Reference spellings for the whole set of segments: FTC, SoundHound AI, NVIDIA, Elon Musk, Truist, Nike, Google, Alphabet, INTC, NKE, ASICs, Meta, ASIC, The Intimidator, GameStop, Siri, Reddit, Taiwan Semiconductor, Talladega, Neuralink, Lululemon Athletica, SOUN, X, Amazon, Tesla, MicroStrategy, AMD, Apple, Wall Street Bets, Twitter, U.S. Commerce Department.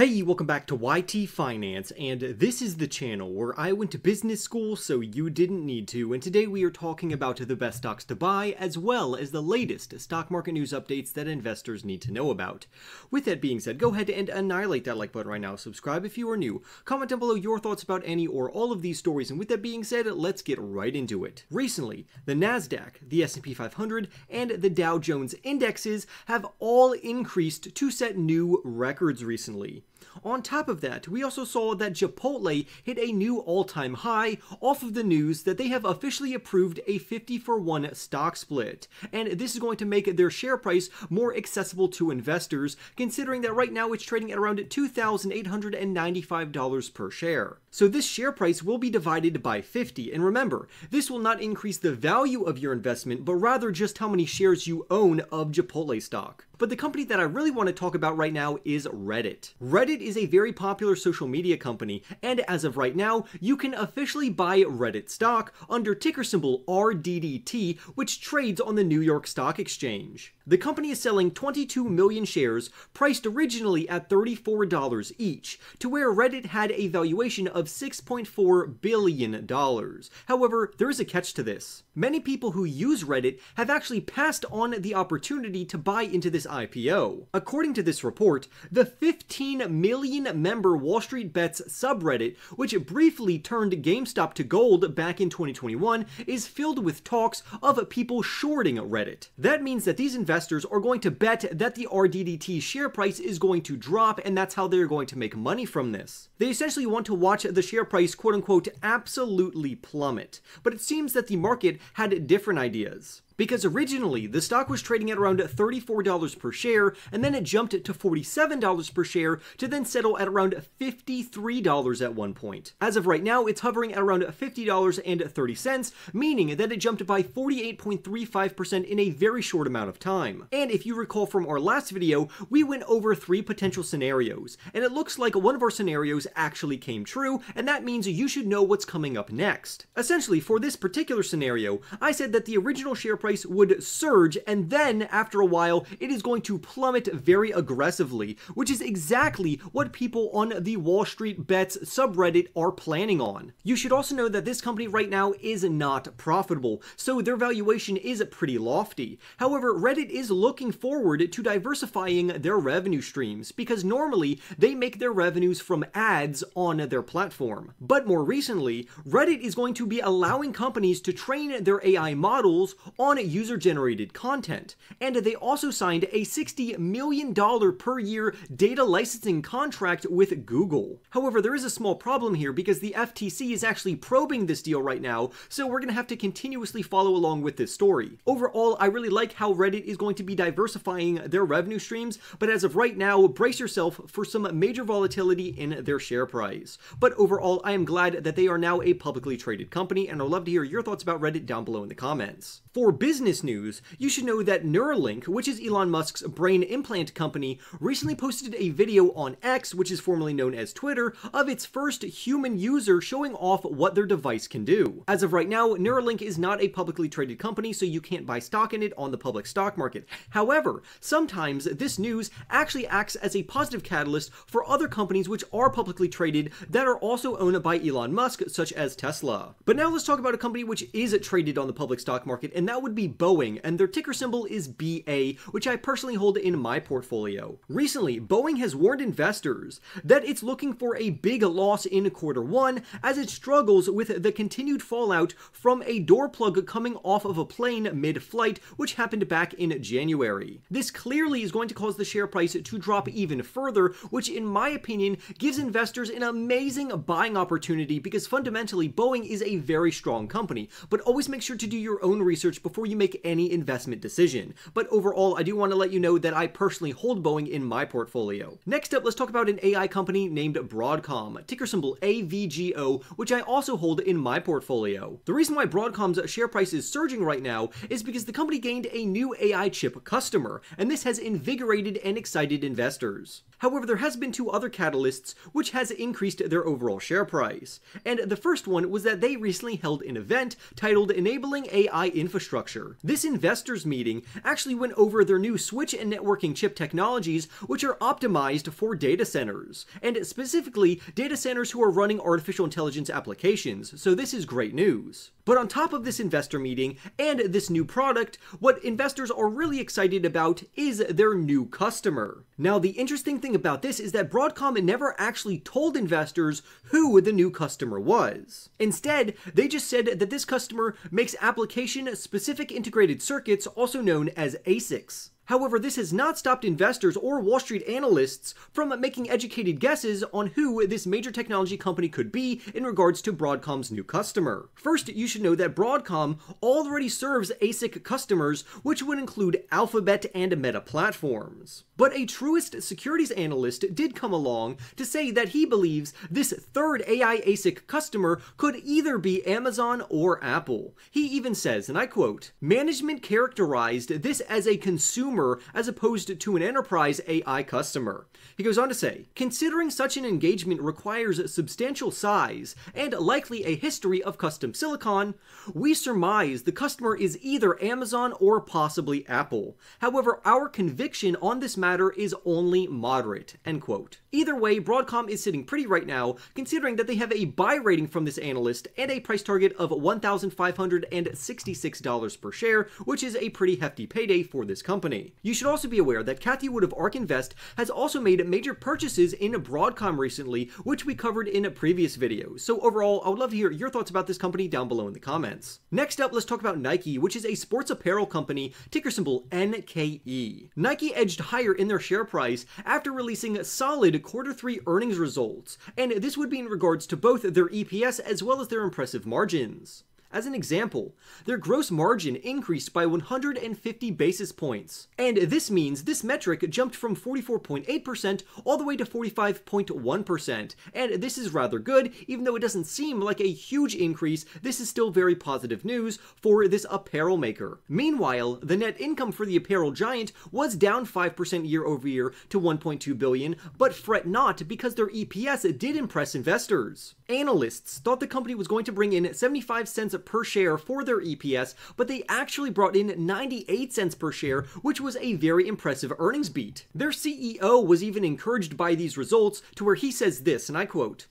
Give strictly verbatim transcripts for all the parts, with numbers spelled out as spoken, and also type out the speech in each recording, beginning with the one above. Hey, welcome back to Y T Finance, and this is the channel where I went to business school so you didn't need to, and today we are talking about the best stocks to buy, as well as the latest stock market news updates that investors need to know about. With that being said, go ahead and annihilate that like button right now, subscribe if you are new, comment down below your thoughts about any or all of these stories, and with that being said, let's get right into it. Recently, the NASDAQ, the S and P five hundred, and the Dow Jones indexes have all increased to set new records recently. On top of that, we also saw that Chipotle hit a new all-time high off of the news that they have officially approved a fifty for one stock split, and this is going to make their share price more accessible to investors, considering that right now it's trading at around two thousand eight hundred ninety-five dollars per share. So this share price will be divided by fifty, and remember, this will not increase the value of your investment, but rather just how many shares you own of Chipotle stock. But the company that I really want to talk about right now is Reddit. Reddit is a very popular social media company, and as of right now, you can officially buy Reddit stock under ticker symbol R D D T, which trades on the New York Stock Exchange. The company is selling twenty-two million shares, priced originally at thirty-four dollars each, to where Reddit had a valuation of six point four billion dollars. However, there is a catch to this. Many people who use Reddit have actually passed on the opportunity to buy into this I P O. According to this report, the fifteen million member Wall Street Bets subreddit, which briefly turned GameStop to gold back in twenty twenty-one, is filled with talks of people shorting Reddit. That means that these investors are going to bet that the R D D T share price is going to drop, and that's how they're going to make money from this. They essentially want to watch the share price, quote unquote, absolutely plummet. But it seems that the market had different ideas, because originally the stock was trading at around thirty-four dollars per share, and then it jumped to forty-seven dollars per share to then settle at around fifty-three dollars at one point. As of right now, it's hovering at around fifty dollars and thirty cents, meaning that it jumped by forty-eight point three five percent in a very short amount of time. And if you recall from our last video, we went over three potential scenarios, and it looks like one of our scenarios actually came true, and that means you should know what's coming up next. Essentially, for this particular scenario, I said that the original share price would surge, and then after a while it is going to plummet very aggressively, which is exactly what people on the Wall Street Bets subreddit are planning on. You should also know that this company right now is not profitable, so their valuation is pretty lofty. However, Reddit is looking forward to diversifying their revenue streams, because normally they make their revenues from ads on their platform. But more recently, Reddit is going to be allowing companies to train their A I models on user-generated content, and they also signed a sixty million dollars per year data licensing contract with Google. However, there is a small problem here, because the F T C is actually probing this deal right now, so we're going to have to continuously follow along with this story. Overall, I really like how Reddit is going to be diversifying their revenue streams, but as of right now, brace yourself for some major volatility in their share price. But overall, I am glad that they are now a publicly traded company, and I'd love to hear your thoughts about Reddit down below in the comments. For business news, you should know that Neuralink, which is Elon Musk's brain implant company, recently posted a video on X, which is formerly known as Twitter, of its first human user showing off what their device can do. As of right now, Neuralink is not a publicly traded company, so you can't buy stock in it on the public stock market. However, sometimes this news actually acts as a positive catalyst for other companies which are publicly traded that are also owned by Elon Musk, such as Tesla. But now let's talk about a company which is traded on the public stock market, and that would be Boeing, and their ticker symbol is B A, which I personally hold in my portfolio. Recently, Boeing has warned investors that it's looking for a big loss in quarter one, as it struggles with the continued fallout from a door plug coming off of a plane mid-flight, which happened back in January. This clearly is going to cause the share price to drop even further, which in my opinion gives investors an amazing buying opportunity, because fundamentally Boeing is a very strong company, but always make sure to do your own research before you make any investment decision. But overall, I do want to let you know that I personally hold Boeing in my portfolio. Next up, let's talk about an A I company named Broadcom, ticker symbol A V G O, which I also hold in my portfolio. The reason why Broadcom's share price is surging right now is because the company gained a new A I chip customer, and this has invigorated and excited investors. However, there has been two other catalysts which has increased their overall share price. And the first one was that they recently held an event titled Enabling A I Infrastructure. This investors meeting actually went over their new switch and networking chip technologies which are optimized for data centers, and specifically data centers who are running artificial intelligence applications, so this is great news. But on top of this investor meeting and this new product, what investors are really excited about is their new customer. Now, the interesting thing about this is that Broadcom never actually told investors who the new customer was. Instead, they just said that this customer makes application-specific integrated circuits, also known as A SICs. However, this has not stopped investors or Wall Street analysts from making educated guesses on who this major technology company could be in regards to Broadcom's new customer. First, you should know that Broadcom already serves A SIC customers, which would include Alphabet and Meta platforms. But a Truist securities analyst did come along to say that he believes this third A I A SIC customer could either be Amazon or Apple. He even says, and I quote, "Management characterized this as a consumer as opposed to an enterprise A I customer." He goes on to say, "Considering such an engagement requires substantial size and likely a history of custom silicon, we surmise the customer is either Amazon or possibly Apple. However, our conviction on this matter is only moderate." End quote. Either way, Broadcom is sitting pretty right now, considering that they have a buy rating from this analyst and a price target of one thousand five hundred sixty-six dollars per share, which is a pretty hefty payday for this company. You should also be aware that Cathie Wood of ARK Invest has also made major purchases in Broadcom recently, which we covered in a previous video. So overall, I would love to hear your thoughts about this company down below in the comments. Next up, let's talk about Nike, which is a sports apparel company, ticker symbol N K E. Nike edged higher in their share price after releasing solid quarter three earnings results, and this would be in regards to both their E P S as well as their impressive margins. As an example, their gross margin increased by one hundred fifty basis points, and this means this metric jumped from forty-four point eight percent all the way to forty-five point one percent, and this is rather good. Even though it doesn't seem like a huge increase, this is still very positive news for this apparel maker. Meanwhile, the net income for the apparel giant was down five percent year over year to one point two billion dollars, but fret not because their E P S did impress investors. Analysts thought the company was going to bring in seventy-five cents per share for their E P S, but they actually brought in ninety-eight cents per share, which was a very impressive earnings beat. Their C E O was even encouraged by these results to where he says this, and I quote,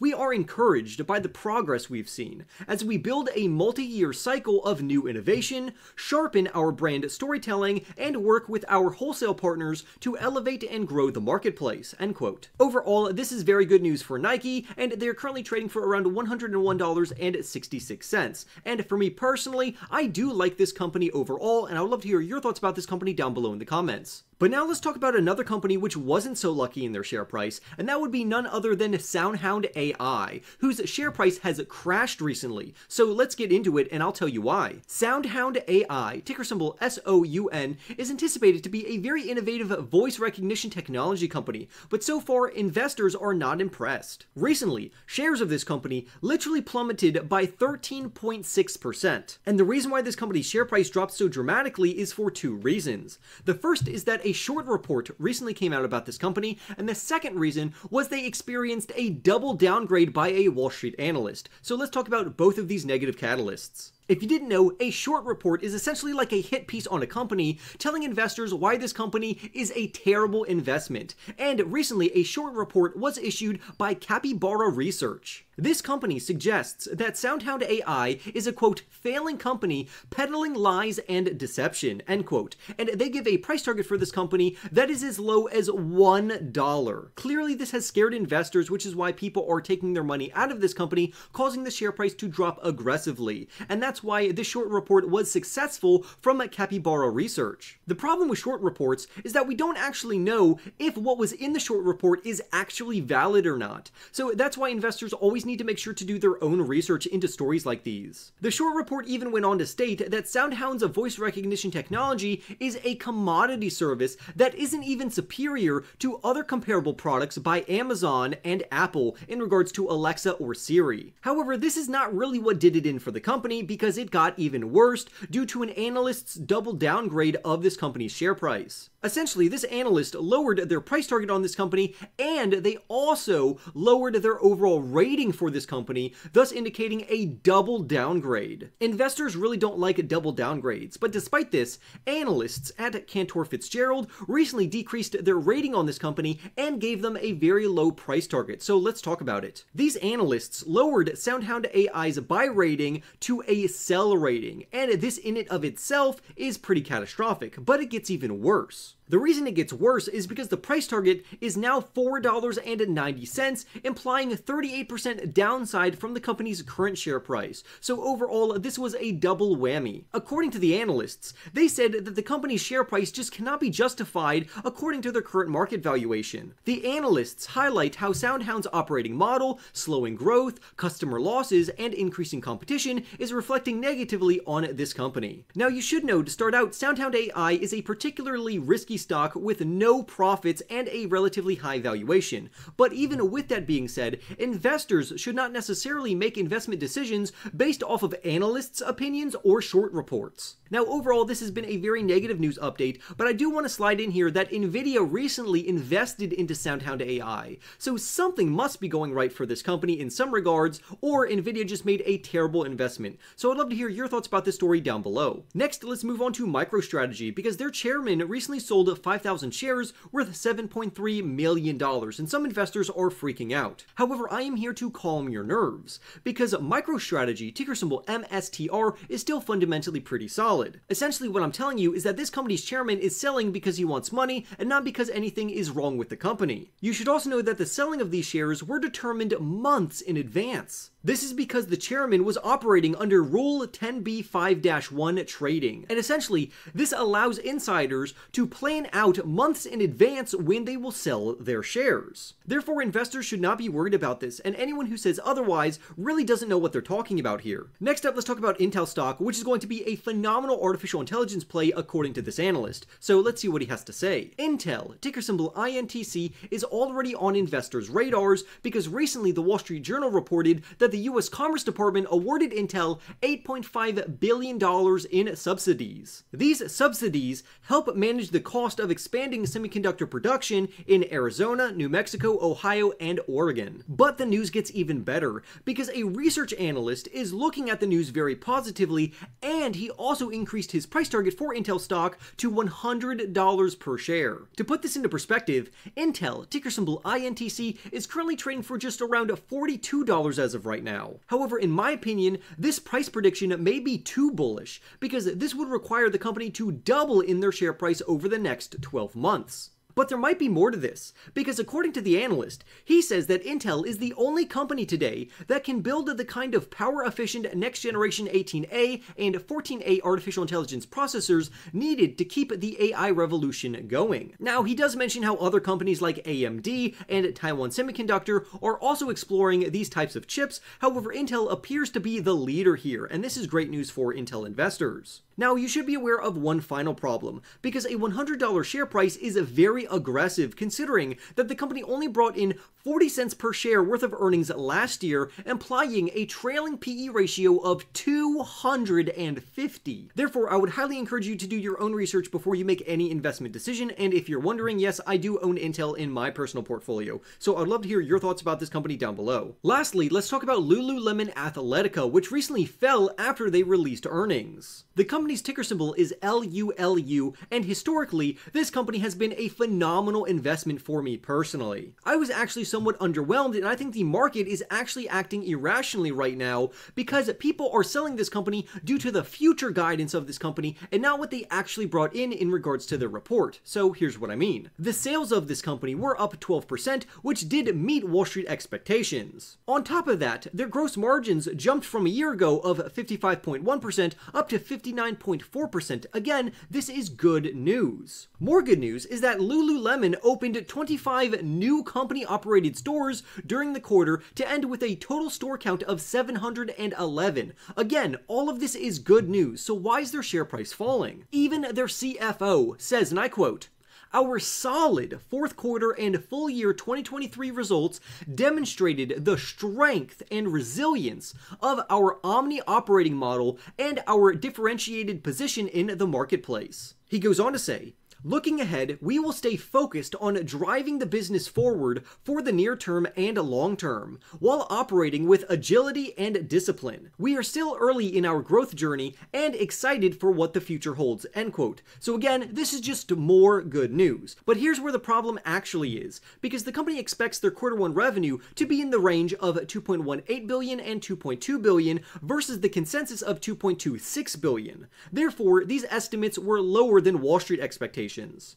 "We are encouraged by the progress we've seen as we build a multi-year cycle of new innovation, sharpen our brand storytelling, and work with our wholesale partners to elevate and grow the marketplace." End quote. Overall, this is very good news for Nike, and they're currently trading for around one hundred one dollars and sixty-six cents. And for me personally, I do like this company overall, and I would love to hear your thoughts about this company down below in the comments. But now let's talk about another company which wasn't so lucky in their share price, and that would be none other than SoundHound A I, whose share price has crashed recently. So let's get into it, and I'll tell you why. SoundHound A I, ticker symbol S O U N, is anticipated to be a very innovative voice recognition technology company, but so far investors are not impressed. Recently, shares of this company literally plummeted by thirteen point six percent. And the reason why this company's share price dropped so dramatically is for two reasons. The first is that a A short report recently came out about this company, and the second reason was they experienced a double downgrade by a Wall Street analyst. So let's talk about both of these negative catalysts. If you didn't know, a short report is essentially like a hit piece on a company telling investors why this company is a terrible investment. And recently, a short report was issued by Capybara Research. This company suggests that SoundHound A I is a, quote, "failing company peddling lies and deception," end quote. And they give a price target for this company that is as low as one dollar. Clearly, this has scared investors, which is why people are taking their money out of this company, causing the share price to drop aggressively. And that's That's why this short report was successful from Capybara Research. The problem with short reports is that we don't actually know if what was in the short report is actually valid or not. So that's why investors always need to make sure to do their own research into stories like these. The short report even went on to state that SoundHound's voice recognition technology is a commodity service that isn't even superior to other comparable products by Amazon and Apple in regards to Alexa or Siri. However, this is not really what did it in for the company, because because it got even worse due to an analyst's double downgrade of this company's share price. Essentially, this analyst lowered their price target on this company, and they also lowered their overall rating for this company, thus indicating a double downgrade. Investors really don't like double downgrades, but despite this, analysts at Cantor Fitzgerald recently decreased their rating on this company and gave them a very low price target, so let's talk about it. These analysts lowered SoundHound A I's buy rating to a sell rating, and this in and of itself is pretty catastrophic, but it gets even worse. The reason it gets worse is because the price target is now four dollars and ninety cents, implying thirty-eight percent downside from the company's current share price. So overall, this was a double whammy. According to the analysts, they said that the company's share price just cannot be justified according to their current market valuation. The analysts highlight how SoundHound's operating model, slowing growth, customer losses, and increasing competition is reflecting negatively on this company. Now you should know, to start out, SoundHound A I is a particularly risky stock with no profits and a relatively high valuation. But even with that being said, investors should not necessarily make investment decisions based off of analysts' opinions or short reports. Now overall, this has been a very negative news update, but I do want to slide in here that NVIDIA recently invested into SoundHound A I, so something must be going right for this company in some regards, or NVIDIA just made a terrible investment. So I'd love to hear your thoughts about this story down below. Next, let's move on to MicroStrategy, because their chairman recently sold five thousand shares worth seven point three million dollars, and some investors are freaking out. However, I am here to calm your nerves, because MicroStrategy, ticker symbol M S T R, is still fundamentally pretty solid. Essentially, what I'm telling you is that this company's chairman is selling because he wants money, and not because anything is wrong with the company. You should also know that the selling of these shares were determined months in advance. This is because the chairman was operating under Rule ten B five dash one trading, and essentially, this allows insiders to plan out months in advance when they will sell their shares. Therefore, investors should not be worried about this, and anyone who says otherwise really doesn't know what they're talking about here. Next up, let's talk about Intel stock, which is going to be a phenomenal artificial intelligence play according to this analyst, so let's see what he has to say. Intel, ticker symbol I N T C, is already on investors' radars because recently the Wall Street Journal reported that the U S Commerce Department awarded Intel eight point five billion dollars in subsidies. These subsidies help manage the cost of expanding semiconductor production in Arizona, New Mexico, Ohio, and Oregon. But the news gets even better, because a research analyst is looking at the news very positively, and he also increased his price target for Intel stock to one hundred dollars per share. To put this into perspective, Intel, ticker symbol I N T C, is currently trading for just around forty-two dollars as of right now. However, in my opinion, this price prediction may be too bullish, because this would require the company to double in their share price over the next twelve months. But there might be more to this, because according to the analyst, he says that Intel is the only company today that can build the kind of power-efficient next-generation eighteen A and fourteen A artificial intelligence processors needed to keep the A I revolution going. Now, he does mention how other companies like A M D and Taiwan Semiconductor are also exploring these types of chips. However, Intel appears to be the leader here, and this is great news for Intel investors. Now, you should be aware of one final problem, because a one hundred dollar share price is very aggressive, considering that the company only brought in forty cents per share worth of earnings last year, implying a trailing P E ratio of two hundred fifty. Therefore, I would highly encourage you to do your own research before you make any investment decision, and if you're wondering, yes, I do own Intel in my personal portfolio, so I'd love to hear your thoughts about this company down below. Lastly, let's talk about Lululemon Athletica, which recently fell after they released earnings. The company The company's ticker symbol is L U L U, and historically, this company has been a phenomenal investment for me personally. I was actually somewhat underwhelmed, and I think the market is actually acting irrationally right now, because people are selling this company due to the future guidance of this company and not what they actually brought in in regards to their report. So here's what I mean. The sales of this company were up twelve percent, which did meet Wall Street expectations. On top of that, their gross margins jumped from a year ago of fifty-five point one percent up to fifty-nine point four percent. Again, this is good news. More good news is that Lululemon opened twenty-five new company-operated stores during the quarter to end with a total store count of seven hundred eleven. Again, all of this is good news, so why is their share price falling? Even their C F O says, and I quote, "Our solid fourth quarter and full year twenty twenty-three results demonstrated the strength and resilience of our omni operating model and our differentiated position in the marketplace." He goes on to say, Looking ahead, we will stay focused on driving the business forward for the near term and long term, while operating with agility and discipline. We are still early in our growth journey and excited for what the future holds, end quote. So again, this is just more good news. But here's where the problem actually is, because the company expects their quarter one revenue to be in the range of two point one eight billion dollars and two point two billion dollars versus the consensus of two point two six billion dollars. Therefore, these estimates were lower than Wall Street expectations.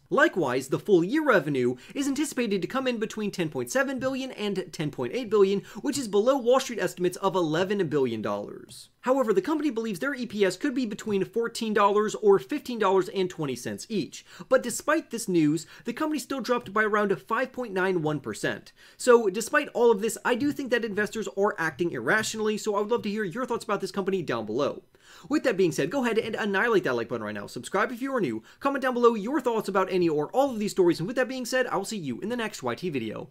Likewise, the full year revenue is anticipated to come in between ten point seven billion dollars and ten point eight billion dollars, which is below Wall Street estimates of eleven billion dollars. However, the company believes their E P S could be between fourteen dollars or fifteen dollars and twenty cents each. But despite this news, the company still dropped by around five point nine one percent. So despite all of this, I do think that investors are acting irrationally, so I would love to hear your thoughts about this company down below. With that being said, go ahead and annihilate that like button right now. Subscribe if you are new, comment down below your thoughts about any or all of these stories, and with that being said, I will see you in the next Y T video.